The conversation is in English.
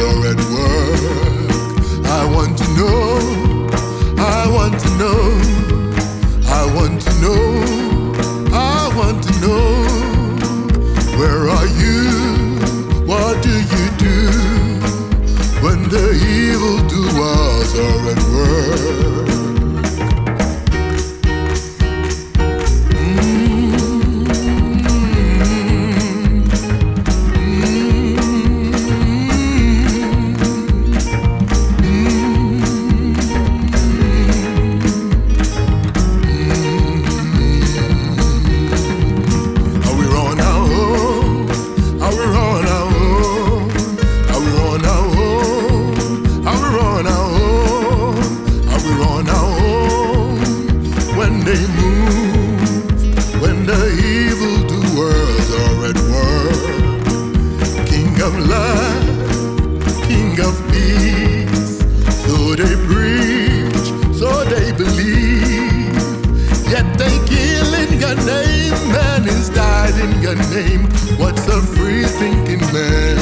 you're at work. I want to know, I want to know, I want to know, I want to know. Where are you? What do you do when the evildoers are at work? Your name, what's a free thinking man?